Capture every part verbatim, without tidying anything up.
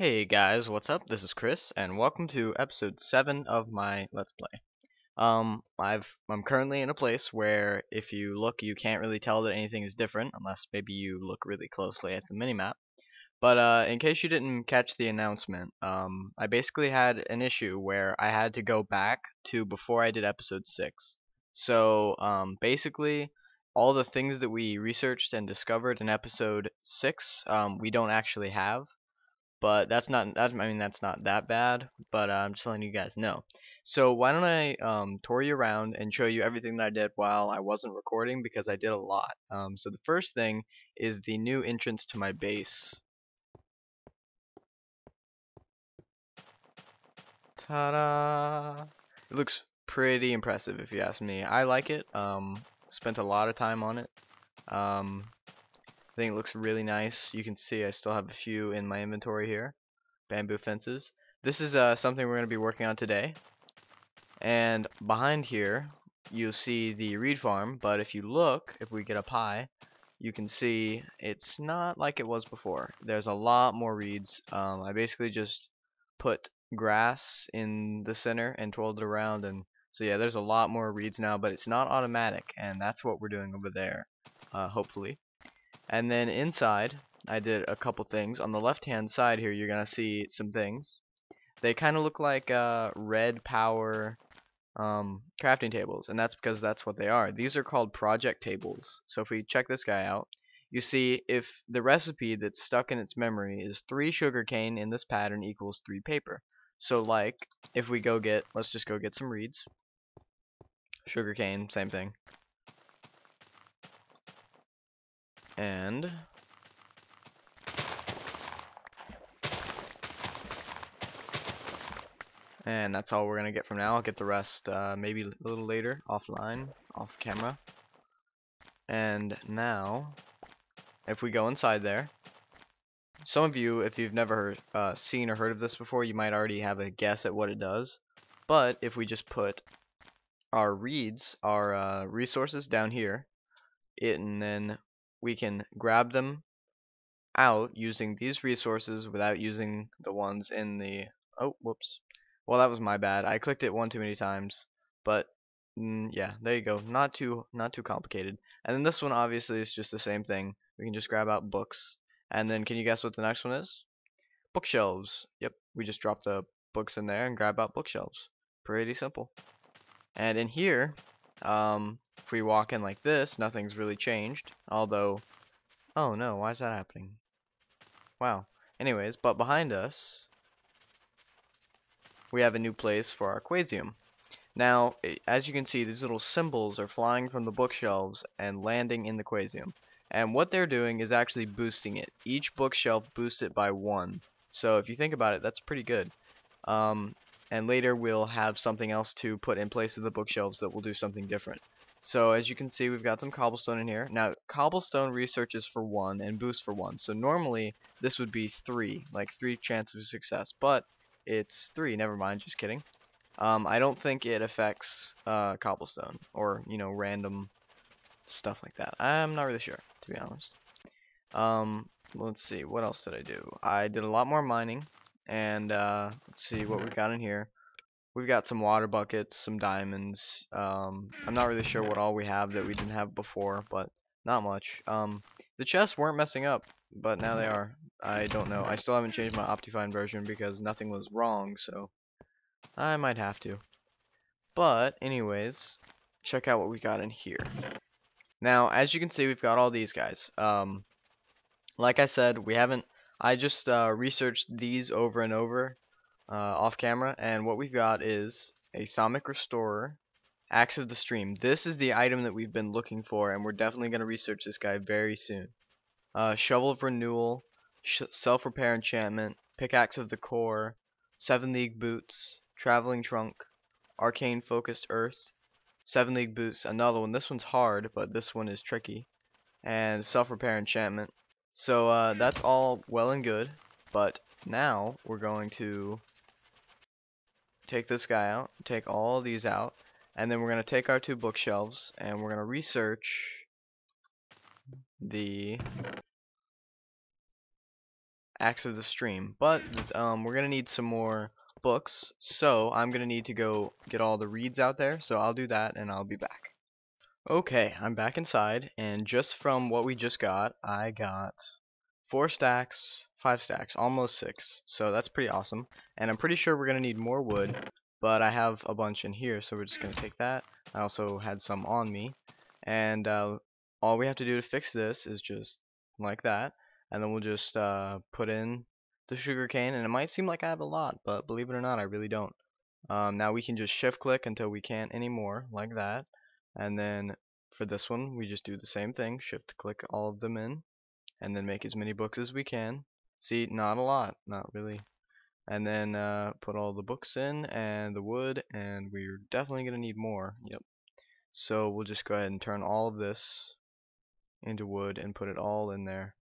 Hey guys, what's up? This is Chris, and welcome to episode seven of my Let's Play. Um, I've, I'm currently in a place where if you look, you can't really tell that anything is different, unless maybe you look really closely at the minimap. But uh, in case you didn't catch the announcement, um, I basically had an issue where I had to go back to before I did episode six. So um, basically, all the things that we researched and discovered in episode six, um, we don't actually have. But that's not, that's, I mean, that's not that bad, but uh, I'm just letting you guys know. So why don't I um, tour you around and show you everything that I did while I wasn't recording, because I did a lot. Um, so the first thing is the new entrance to my base. Ta-da! It looks pretty impressive if you ask me. I like it. Um, spent a lot of time on it. Um... I think it looks really nice. You can see I still have a few in my inventory here. Bamboo fences. This is uh, something we're going to be working on today. And behind here, you'll see the reed farm. But if you look, if we get up high, you can see it's not like it was before. There's a lot more reeds. Um, I basically just put grass in the center and twirled it around. And so yeah, there's a lot more reeds now, but it's not automatic. And that's what we're doing over there, uh, hopefully. And then inside, I did a couple things. On the left-hand side here, you're going to see some things. They kind of look like uh, red power um, crafting tables, and that's because that's what they are. These are called project tables. So if we check this guy out, you see if the recipe that's stuck in its memory is three sugarcane in this pattern equals three paper. So like, if we go get, let's just go get some reeds. Sugarcane, same thing. And and that's all we're gonna get from now. I'll get the rest uh, maybe a little later, offline, off camera. And now, if we go inside there, some of you, if you've never heard, uh, seen or heard of this before, you might already have a guess at what it does. But if we just put our reeds, our uh, resources down here, it and then we can grab them out using these resources without using the ones in the... Oh, whoops. Well, that was my bad. I clicked it one too many times. But, mm, yeah, there you go. Not too not too complicated. And then this one, obviously, is just the same thing. We can just grab out books. And then, can you guess what the next one is? Bookshelves. Yep, we just drop the books in there and grab out bookshelves. Pretty simple. And in here... Um, if we walk in like this, nothing's really changed, although, oh no, why is that happening? Wow. Anyways, but behind us, we have a new place for our Quasium. Now, as you can see, these little symbols are flying from the bookshelves and landing in the Quasium. And what they're doing is actually boosting it. Each bookshelf boosts it by one. So if you think about it, that's pretty good. Um... And later we'll have something else to put in place of the bookshelves that will do something different. So as you can see, we've got some cobblestone in here. Now, cobblestone researches for one and boosts for one. So normally this would be three, like three chances of success. But it's three. Never mind. Just kidding. Um, I don't think it affects uh, cobblestone or you know random stuff like that. I'm not really sure, to be honest. Um, let's see. What else did I do? I did a lot more mining. And uh, let's see what we've got in here. We've got some water buckets, some diamonds. Um, I'm not really sure what all we have that we didn't have before, but not much. Um, the chests weren't messing up, but now they are. I don't know. I still haven't changed my Optifine version because nothing was wrong, so I might have to. But anyways, check out what we got in here. Now, as you can see, we've got all these guys. Um, like I said, we haven't... I just uh, researched these over and over uh, off camera, and what we've got is a Thaumic Restorer, Axe of the Stream. This is the item that we've been looking for, and we're definitely going to research this guy very soon. Uh, Shovel of Renewal, sh Self-Repair Enchantment, Pickaxe of the Core, Seven League Boots, Traveling Trunk, Arcane-Focused Earth, Seven League Boots, another one. This one's hard, but this one is tricky, and Self-Repair Enchantment. So uh, that's all well and good, but now we're going to take this guy out, take all these out, and then we're going to take our two bookshelves, and we're going to research the Axe of the Stream. But um, we're going to need some more books, so I'm going to need to go get all the reeds out there, so I'll do that and I'll be back. Okay, I'm back inside, and just from what we just got, I got four stacks, five stacks, almost six, so that's pretty awesome. And I'm pretty sure we're going to need more wood, but I have a bunch in here, so we're just going to take that. I also had some on me, and uh, all we have to do to fix this is just like that, and then we'll just uh, put in the sugar cane, and it might seem like I have a lot, but believe it or not, I really don't. Um, now we can just shift click until we can't anymore, like that, and then for this one we just do the same thing, shift click all of them in, and then make as many books as we can. See, not a lot, not really. And then uh, put all the books in and the wood, and we're definitely gonna need more. Yep. So we'll just go ahead and turn all of this into wood and put it all in there.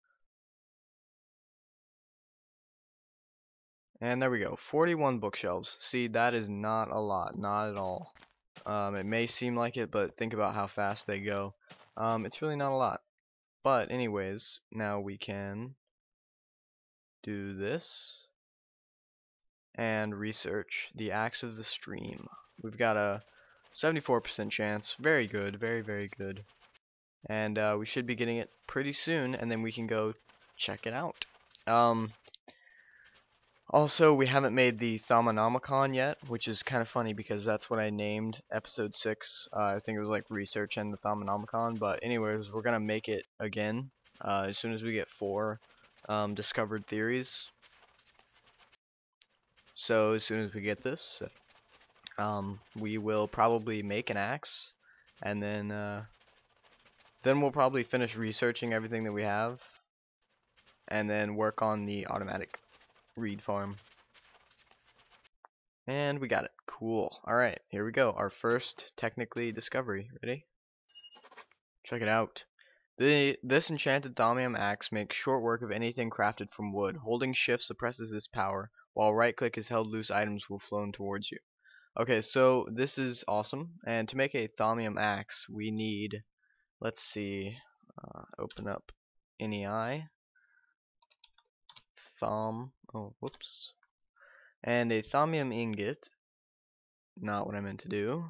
And there we go, forty-one bookshelves. See, that is not a lot, not at all. Um, it may seem like it, but think about how fast they go. Um, it's really not a lot. But anyways, now we can do this and research the Axe of the Stream. We've got a seventy-four percent chance, very good, very, very good. And uh, we should be getting it pretty soon, and then we can go check it out. Um... Also, we haven't made the Thaumonomicon yet, which is kind of funny because that's what I named episode six. Uh, I think it was like research and the Thaumonomicon, but anyways, we're going to make it again uh, as soon as we get four um, discovered theories. So as soon as we get this, um, we will probably make an axe, and then, uh, then we'll probably finish researching everything that we have, and then work on the automatic reed farm. And we got it. Cool. Alright, here we go. Our first, technically, discovery. Ready? Check it out. The, this enchanted Thaumium axe makes short work of anything crafted from wood. Holding shift suppresses this power, while right-click is held, loose items will flown towards you. Okay, so this is awesome. And to make a Thaumium axe, we need... Let's see. Uh, open up N E I. Thom... Oh, whoops. And a Thaumium ingot. Not what I meant to do.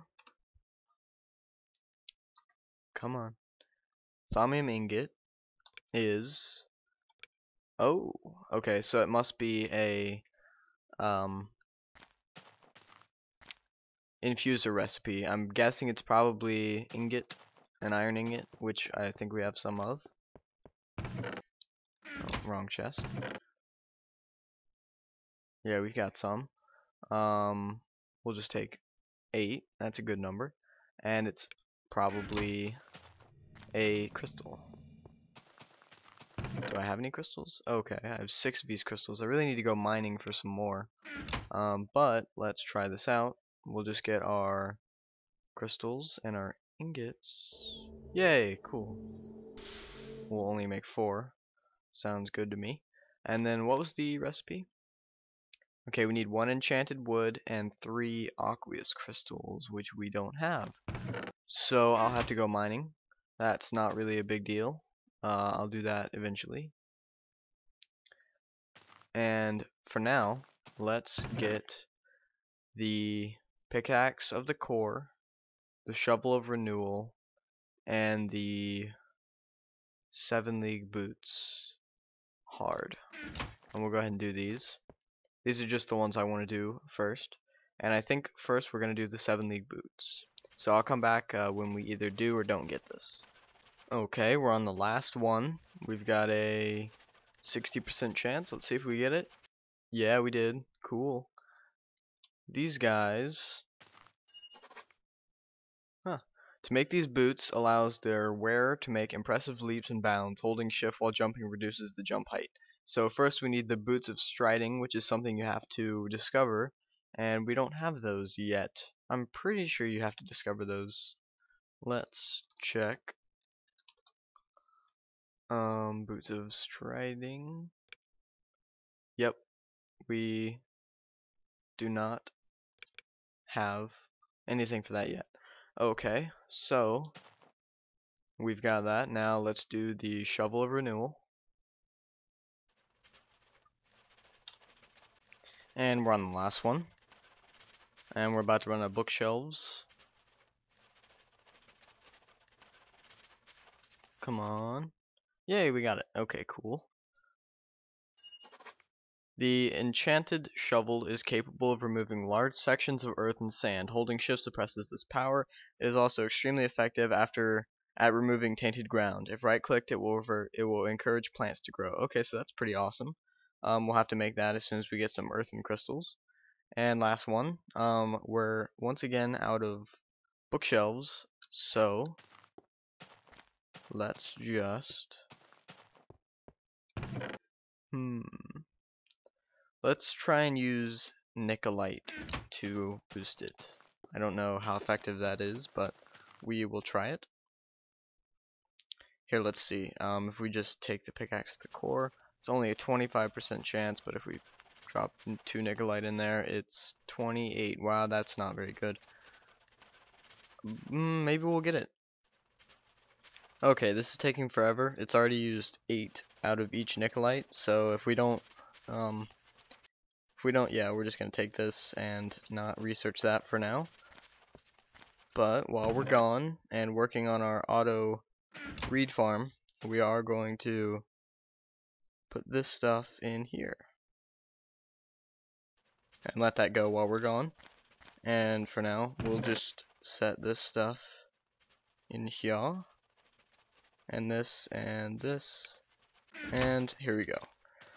Come on. Thaumium ingot is... Oh, okay, so it must be a um, infuser recipe. I'm guessing it's probably ingot, an iron ingot, which I think we have some of. Oh, wrong chest. Yeah, we've got some. Um, we'll just take eight. That's a good number. And it's probably a crystal. Do I have any crystals? Okay, I have six of these crystals. I really need to go mining for some more. Um, but let's try this out. We'll just get our crystals and our ingots. Yay, cool. We'll only make four. Sounds good to me. And then what was the recipe? Okay, we need one enchanted wood and three aqueous crystals, which we don't have. So I'll have to go mining. That's not really a big deal. Uh, I'll do that eventually. And for now, let's get the Pickaxe of the Core, the Shovel of Renewal, and the Seven League Boots hard. And we'll go ahead and do these. These are just the ones I want to do first, and I think first we're going to do the Seven League Boots. So I'll come back uh, when we either do or don't get this. Okay, we're on the last one. We've got a sixty percent chance. Let's see if we get it. Yeah, we did. Cool. These guys... Huh. To make these boots allows their wearer to make impressive leaps and bounds. Holding shift while jumping reduces the jump height. So first we need the Boots of Striding, which is something you have to discover, and we don't have those yet. I'm pretty sure you have to discover those. Let's check. Um, Boots of Striding. Yep, we do not have anything for that yet. Okay, so we've got that. Now let's do the Shovel of Renewal. And we're on the last one. And we're about to run out of bookshelves. Come on. Yay, we got it. Okay, cool. The enchanted shovel is capable of removing large sections of earth and sand. Holding shift suppresses this power. It is also extremely effective after at removing tainted ground. If right-clicked, it will revert, it will encourage plants to grow. Okay, so that's pretty awesome. Um, we'll have to make that as soon as we get some earth and crystals. And last one, um, we're once again out of bookshelves, so let's just hmm. Let's try and use Nicolite to boost it. I don't know how effective that is, but we will try it. Here, let's see. Um, if we just take the Pickaxe of the Core, it's only a twenty-five percent chance, but if we drop two Nicolite in there, it's twenty-eight. Wow, that's not very good. Mm, maybe we'll get it. Okay, this is taking forever. It's already used eight out of each Nicolite, so if we don't... Um, If we don't, yeah, we're just going to take this and not research that for now. But while we're gone and working on our auto reed farm, we are going to put this stuff in here. And let that go while we're gone. And for now, we'll just set this stuff in here. And this, and this, and here we go.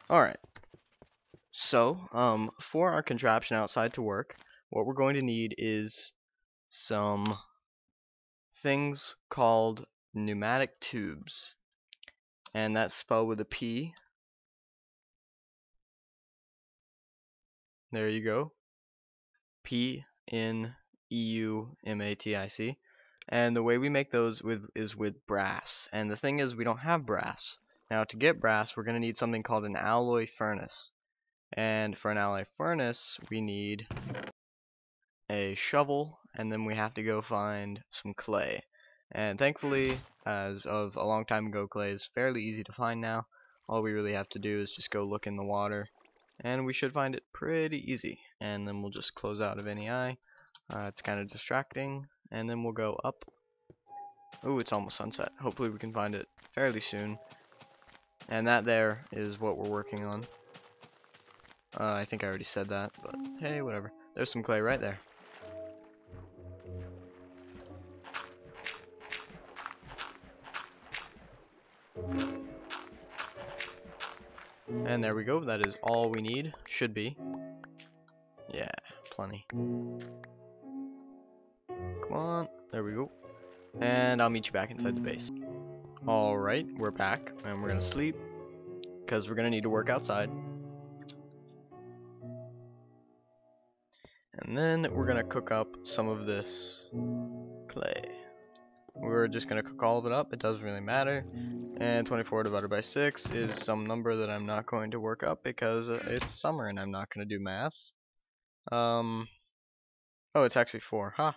Alright. So, um, for our contraption outside to work, what we're going to need is some things called pneumatic tubes. And that's spelled with a P. There you go. P N E U M A T I C. And the way we make those with is with brass. And the thing is, we don't have brass. Now, to get brass, we're going to need something called an alloy furnace. And for an alloy furnace, we need a shovel, and then we have to go find some clay. And thankfully, as of a long time ago, clay is fairly easy to find now. All we really have to do is just go look in the water, and we should find it pretty easy. And then we'll just close out of N E I. Uh, it's kind of distracting, and then we'll go up. Ooh, it's almost sunset. Hopefully we can find it fairly soon. And that there is what we're working on. Uh, I think I already said that, but hey, whatever. There's some clay right there. And there we go. That is all we need. Should be. Yeah, plenty. Come on. There we go. And I'll meet you back inside the base. Alright, we're back, and we're gonna sleep, because we're gonna need to work outside. And then we're going to cook up some of this clay. We're just going to cook all of it up. It doesn't really matter. And twenty-four divided by six is some number that I'm not going to work up because it's summer and I'm not going to do math. Um, oh, it's actually four. Huh.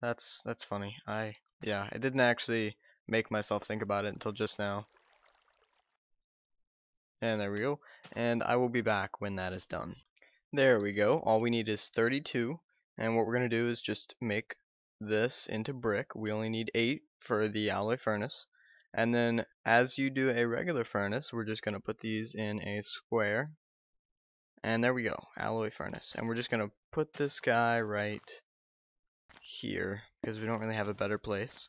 That's, that's funny. I, yeah, I didn't actually make myself think about it until just now. And there we go. And I will be back when that is done. There we go. All we need is thirty-two, and what we're going to do is just make this into brick. We only need eight for the alloy furnace, and then as you do a regular furnace, we're just going to put these in a square, and there we go, alloy furnace. And we're just going to put this guy right here, because we don't really have a better place.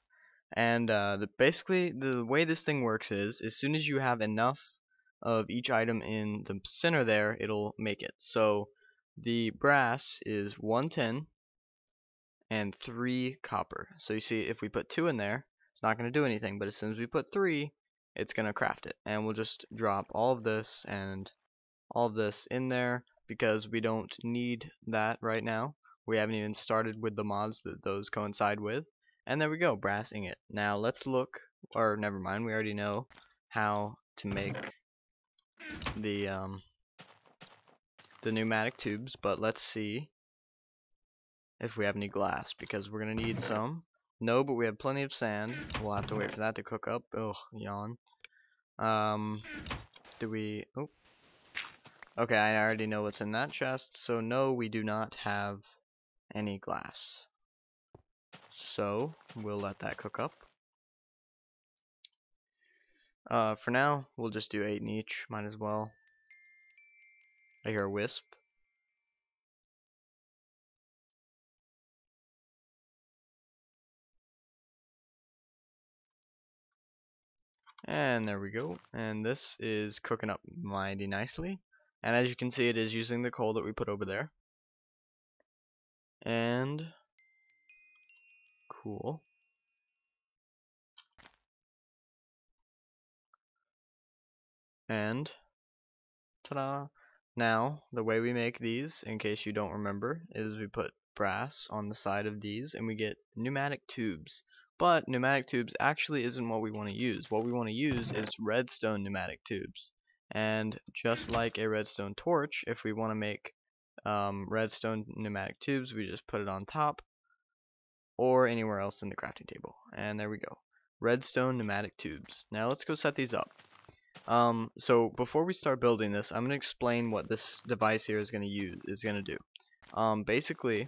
And uh, the, basically, the way this thing works is, as soon as you have enough of each item in the center there, it'll make it. So the brass is one ten and three copper. So you see, if we put two in there, it's not going to do anything, but as soon as we put three, it's going to craft it. And we'll just drop all of this and all of this in there because we don't need that right now. We haven't even started with the mods that those coincide with. And there we go, brass ingot. Now let's look, or never mind, we already know how to make the um the pneumatic tubes, but let's see if we have any glass, because we're gonna need some. No, but we have plenty of sand. We'll have to wait for that to cook up. Ugh, yawn. Um do we oh Okay, I already know what's in that chest, so no, we do not have any glass. So, we'll let that cook up. Uh, for now, we'll just do eight in each, might as well. I hear a wisp. And there we go, and this is cooking up mighty nicely. And as you can see, it is using the coal that we put over there. And cool. And ta-da! Now, the way we make these, in case you don't remember, is we put brass on the side of these and we get pneumatic tubes. But pneumatic tubes actually isn't what we want to use. What we want to use is redstone pneumatic tubes. And just like a redstone torch, if we want to make um, redstone pneumatic tubes, we just put it on top or anywhere else in the crafting table. And there we go. Redstone pneumatic tubes. Now let's go set these up. Um, so before we start building this, I'm going to explain what this device here is going to use is going to do. Um, basically,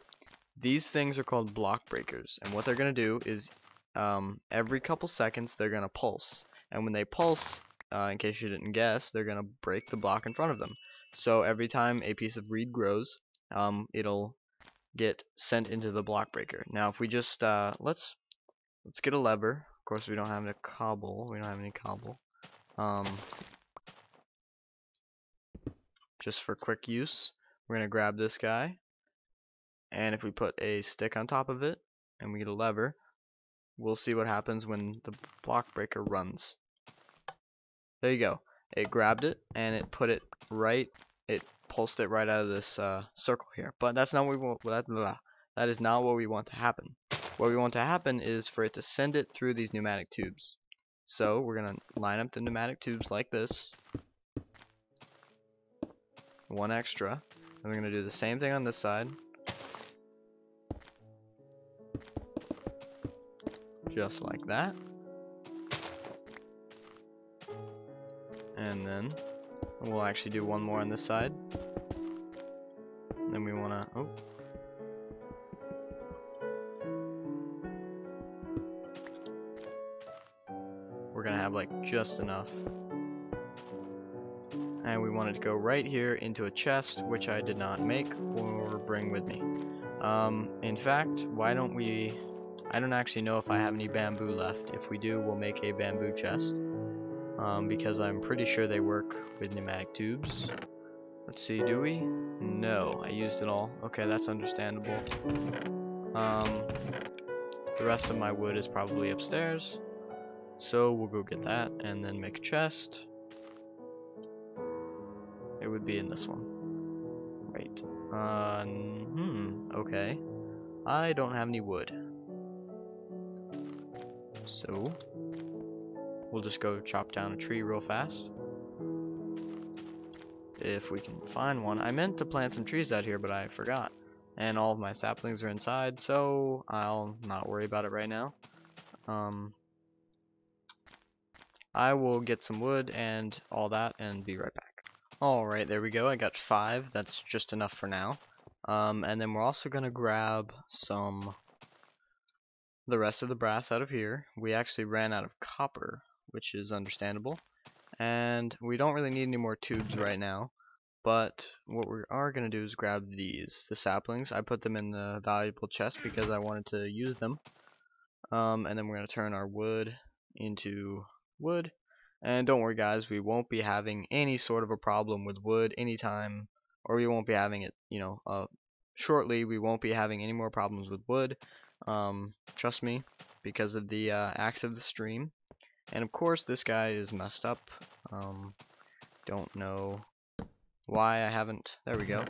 these things are called block breakers, and what they're going to do is um, every couple seconds they're going to pulse. And when they pulse, Uh, in case you didn't guess, they're gonna break the block in front of them. So every time a piece of reed grows, um, it'll get sent into the block breaker. Now, if we just uh, let's let's get a lever. Of course, we don't have any cobble. We don't have any cobble. Um, just for quick use, we're gonna grab this guy, and if we put a stick on top of it and we get a lever, we'll see what happens when the block breaker runs. There you go. It grabbed it and it put it right. It pulsed it right out of this uh, circle here. But that's not what we want. Blah, blah. That is not what we want to happen. What we want to happen is for it to send it through these pneumatic tubes. So we're gonna line up the pneumatic tubes like this. One extra. And we're gonna do the same thing on this side. Just like that. And then we'll actually do one more on this side. Then we wanna, oh. We're gonna have like just enough. And we wanted to go right here into a chest, which I did not make or bring with me. Um, in fact, why don't we, I don't actually know if I have any bamboo left. If we do, we'll make a bamboo chest. Um, because I'm pretty sure they work with pneumatic tubes. Let's see, do we? No, I used it all. Okay, that's understandable. Um, the rest of my wood is probably upstairs, so we'll go get that and then make a chest. It would be in this one. Right. Uh, hmm, okay. I don't have any wood. So we'll just go chop down a tree real fast. If we can find one. I meant to plant some trees out here, but I forgot. And all of my saplings are inside, so I'll not worry about it right now. Um, I will get some wood and all that and be right back. Alright, there we go. I got five. That's just enough for now. Um, and then we're also going to grab some... the rest of the brass out of here. We actually ran out of copper, which is understandable, and we don't really need any more tubes right now, but what we are going to do is grab these, the saplings. I put them in the valuable chest because I wanted to use them, um, and then we're going to turn our wood into wood, and don't worry guys, we won't be having any sort of a problem with wood anytime, or we won't be having it, you know, uh, shortly, we won't be having any more problems with wood, um, trust me, because of the uh, Axe of the Stream. And of course this guy is messed up, um, don't know why I haven't, there we go,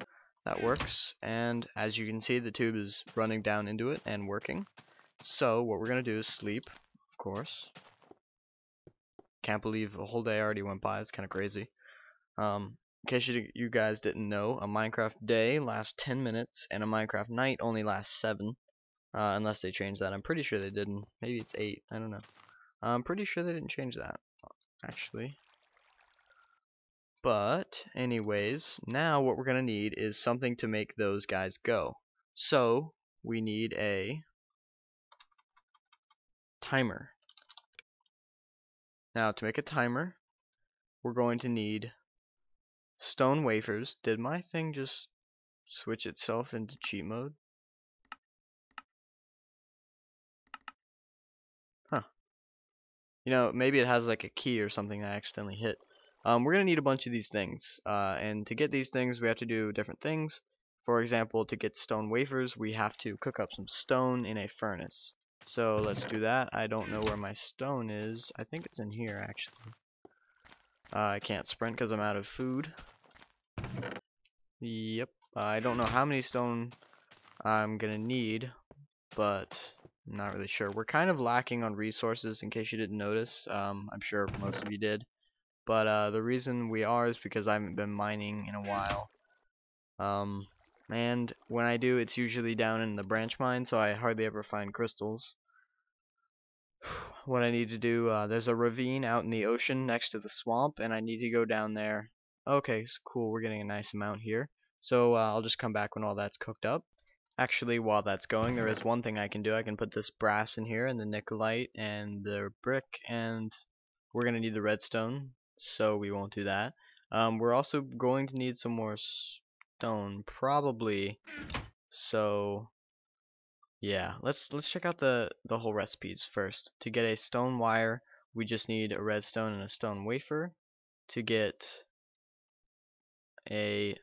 that works, and as you can see the tube is running down into it and working, so what we're going to do is sleep, of course. Can't believe the whole day already went by, it's kind of crazy. Um, in case you, you guys didn't know, a Minecraft day lasts ten minutes, and a Minecraft night only lasts seven, uh, unless they changed that, I'm pretty sure they didn't, maybe it's eight, I don't know. I'm pretty sure they didn't change that, actually. But anyways, now what we're going to need is something to make those guys go. So we need a timer. Now to make a timer, we're going to need stone wafers. Did my thing just switch itself into cheat mode? Huh. You know, maybe it has like a key or something that I accidentally hit. Um, we're going to need a bunch of these things, uh, and to get these things we have to do different things. For example, to get stone wafers we have to cook up some stone in a furnace. So let's do that. I don't know where my stone is. I think it's in here actually. Uh, I can't sprint because I'm out of food. Yep, uh, I don't know how many stone I'm going to need, but I'm not really sure. We're kind of lacking on resources in case you didn't notice. Um, I'm sure most of you did. But uh, the reason we are is because I haven't been mining in a while. Um, and when I do, it's usually down in the branch mine, so I hardly ever find crystals. What I need to do, uh, there's a ravine out in the ocean next to the swamp, and I need to go down there. Okay, so cool, we're getting a nice amount here. So uh, I'll just come back when all that's cooked up. Actually, while that's going, there is one thing I can do. I can put this brass in here, and the nickelite, and the brick, and we're going to need the redstone. So we won't do that. Um, we're also going to need some more stone, probably. So yeah, let's let's check out the the whole recipes first. To get a stone wire, we just need a redstone and a stone wafer. To get a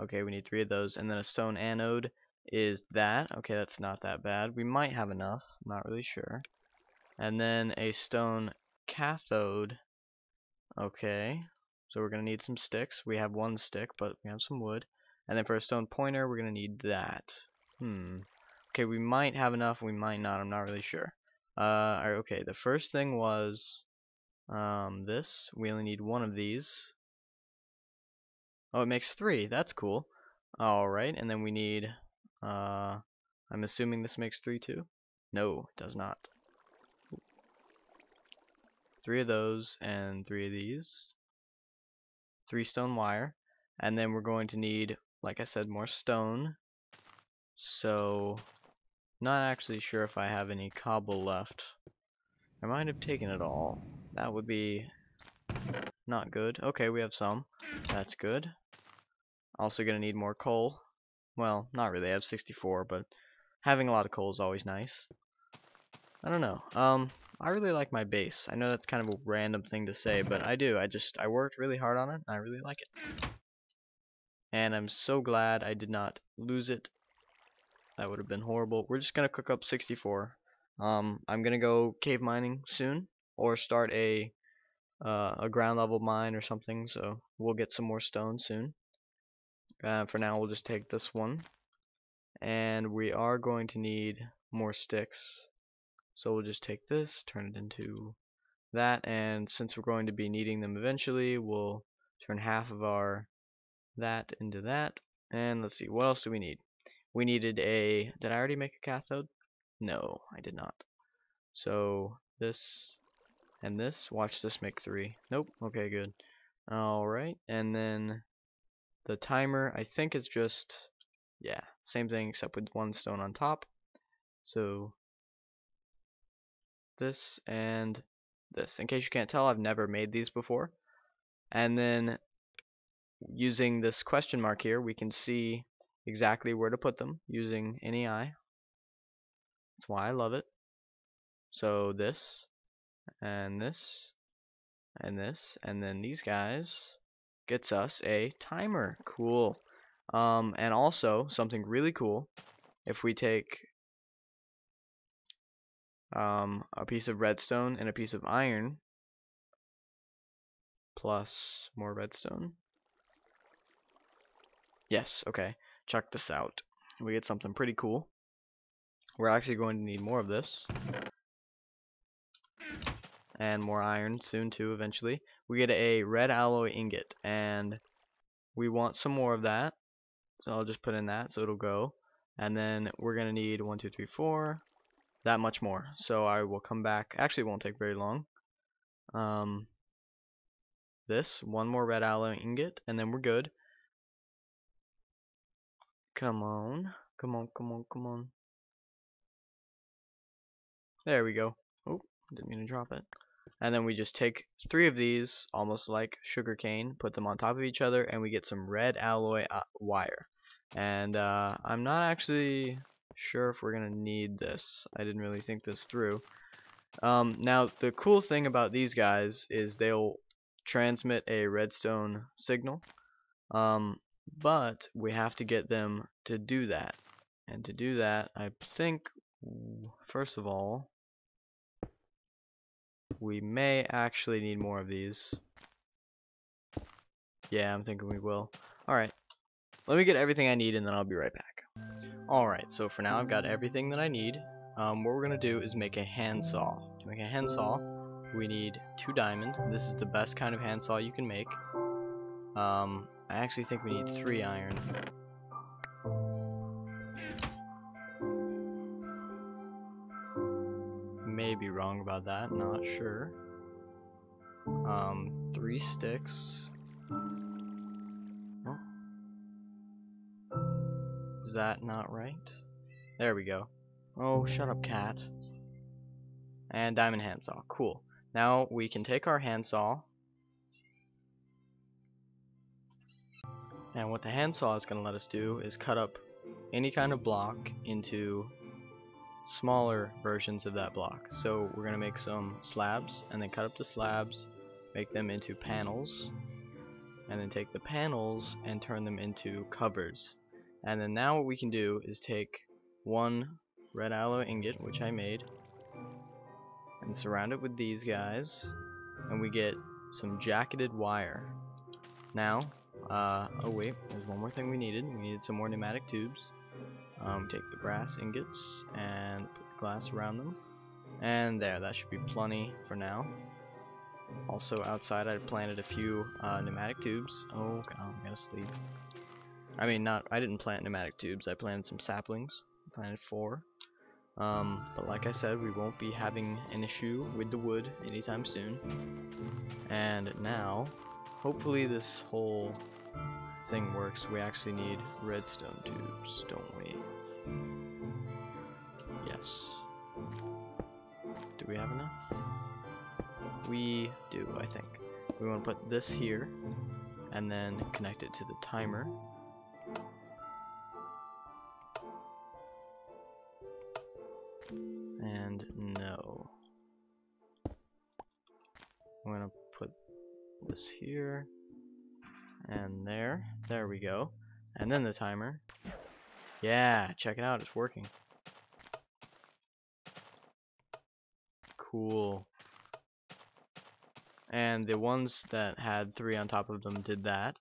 okay, we need three of those, and then a stone anode is that. Okay, that's not that bad. We might have enough. I'm not really sure. And then a stone cathode. Okay, so we're going to need some sticks. We have one stick, but we have some wood. And then for a stone pointer, we're going to need that. Hmm. Okay, we might have enough, we might not. I'm not really sure. Uh, okay, the first thing was um, this. We only need one of these. Oh, it makes three. That's cool. Alright, and then we need... Uh, I'm assuming this makes three too? No, it does not. Three of those and three of these, three stone wire, and then we're going to need, like I said, more stone. So not actually sure if I have any cobble left. I might have taken it all. That would be not good. Okay, we have some. That's good. Also gonna need more coal. Well, not really. I have sixty-four, but having a lot of coal is always nice. I don't know. Um. I really like my base. I know that's kind of a random thing to say, but I do. I just, I worked really hard on it, and I really like it. And I'm so glad I did not lose it. That would have been horrible. We're just going to cook up sixty-four. Um, I'm going to go cave mining soon, or start a, uh, a ground level mine or something, so we'll get some more stone soon. Uh, for now, we'll just take this one. And we are going to need more sticks. So we'll just take this, turn it into that, and since we're going to be needing them eventually, we'll turn half of our that into that. And let's see, what else do we need? We needed a, did I already make a cathode? No, I did not. So this and this, watch this make three. Nope, okay, good. Alright, and then the timer, I think it's just, yeah, same thing except with one stone on top. So... this and this. In case you can't tell, I've never made these before. And then using this question mark here, we can see exactly where to put them using N E I. That's why I love it. So this and this and this, and then these guys gets us a timer. Cool. Um, and also something really cool, if we take Um, a piece of redstone and a piece of iron plus more redstone. Yes, okay, check this out. We get something pretty cool. We're actually going to need more of this and more iron soon too, eventually. We get a red alloy ingot, and we want some more of that, so I'll just put in that so it'll go. And then we're gonna need one, two, three, four, that much more. So I will come back. Actually, it won't take very long. Um, this, one more red alloy ingot, and then we're good. Come on, come on, come on, come on. There we go. Oh, didn't mean to drop it. And then we just take three of these, almost like sugarcane, put them on top of each other, and we get some red alloy wire. And uh, I'm not actually sure if we're gonna need this. I didn't really think this through. Um, now the cool thing about these guys is they'll transmit a redstone signal, um, but we have to get them to do that. And to do that, I think first of all we may actually need more of these. Yeah, I'm thinking we will. Alright, let me get everything I need and then I'll be right back. Alright, so for now I've got everything that I need. Um, what we're going to do is make a handsaw. To make a handsaw, we need two diamond. This is the best kind of handsaw you can make. Um, I actually think we need three iron. May be wrong about that, not sure. Um, three sticks. Oh. Is that not right? There we go. Oh, shut up, cat. And diamond handsaw. Cool. Now we can take our handsaw. And what the handsaw is going to let us do is cut up any kind of block into smaller versions of that block. So we're going to make some slabs, and then cut up the slabs, make them into panels, and then take the panels and turn them into covers. And then now what we can do is take one red alloy ingot, which I made, and surround it with these guys, and we get some jacketed wire. Now, uh, oh wait, there's one more thing we needed. We needed some more pneumatic tubes. Um, take the brass ingots and put the glass around them, and there, that should be plenty for now. Also outside I planted a few uh, pneumatic tubes. Oh god, I'm gonna sleep. I mean, not, I didn't plant pneumatic tubes, I planted some saplings. I planted four. Um, but like I said, we won't be having an issue with the wood anytime soon. And now, hopefully this whole thing works. We actually need redstone tubes, don't we? Yes. Do we have enough? We do, I think. We want to put this here, and then connect it to the timer. And no. I'm gonna put this here and there. There we go. And then the timer. Yeah, check it out, it's working. Cool. And the ones that had three on top of them did that.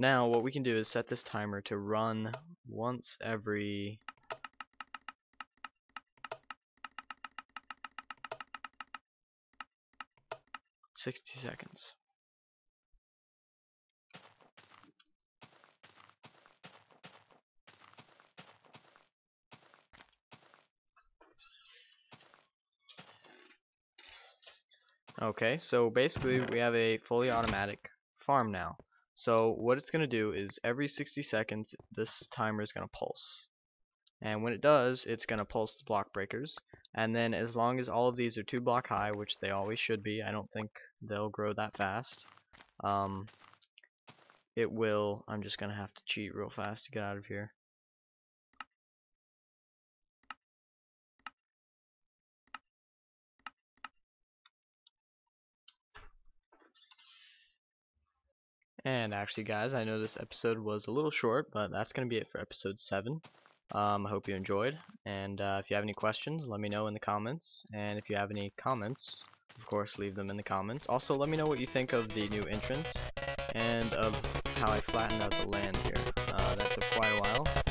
Now what we can do is set this timer to run once every sixty seconds. Okay, so basically we have a fully automatic farm now. So what it's going to do is every sixty seconds this timer is going to pulse. And when it does, it's going to pulse the block breakers. And then as long as all of these are two block high, which they always should be, I don't think they'll grow that fast. Um, it will, I'm just going to have to cheat real fast to get out of here. And actually guys, I know this episode was a little short, but that's going to be it for episode seven. Um, I hope you enjoyed, and uh, if you have any questions, let me know in the comments, and if you have any comments, of course, leave them in the comments. Also, let me know what you think of the new entrance, and of how I flattened out the land here. Uh, that took quite a while.